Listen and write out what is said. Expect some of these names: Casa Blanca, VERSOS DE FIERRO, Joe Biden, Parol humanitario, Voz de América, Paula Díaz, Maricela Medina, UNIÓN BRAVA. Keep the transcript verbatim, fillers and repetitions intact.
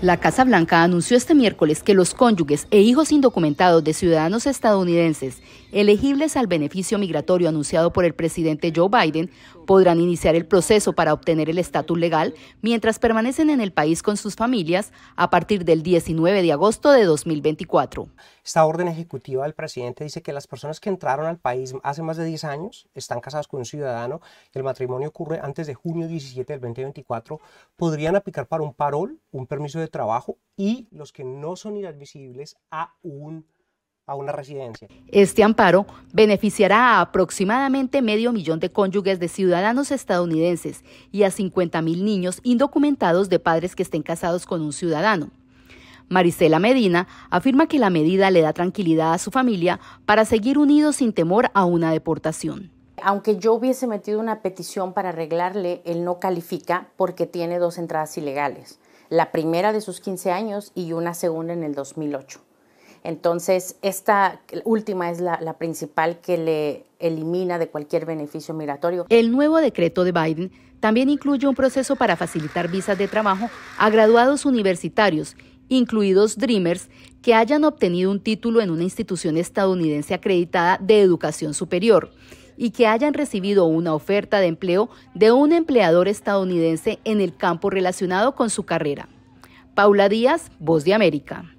La Casa Blanca anunció este miércoles que los cónyuges e hijos indocumentados de ciudadanos estadounidenses elegibles al beneficio migratorio anunciado por el presidente Joe Biden podrán iniciar el proceso para obtener el estatus legal mientras permanecen en el país con sus familias a partir del diecinueve de agosto de dos mil veinticuatro. Esta orden ejecutiva del presidente dice que las personas que entraron al país hace más de diez años, están casadas con un ciudadano y el matrimonio ocurre antes de junio diecisiete del dos mil veinticuatro, podrían aplicar para un parol, un permiso de trabajo, y los que no son inadmisibles a, un, a una residencia. Este amparo beneficiará a aproximadamente medio millón de cónyuges de ciudadanos estadounidenses y a cincuenta mil niños indocumentados de padres que estén casados con un ciudadano. Maricela Medina afirma que la medida le da tranquilidad a su familia para seguir unidos sin temor a una deportación. Aunque yo hubiese metido una petición para arreglarle, él no califica porque tiene dos entradas ilegales. La primera de sus quince años y una segunda en el dos mil ocho. Entonces, esta última es la, la principal que le elimina de cualquier beneficio migratorio. El nuevo decreto de Biden también incluye un proceso para facilitar visas de trabajo a graduados universitarios, incluidos Dreamers, que hayan obtenido un título en una institución estadounidense acreditada de educación superior y que hayan recibido una oferta de empleo de un empleador estadounidense en el campo relacionado con su carrera. Paula Díaz, Voz de América.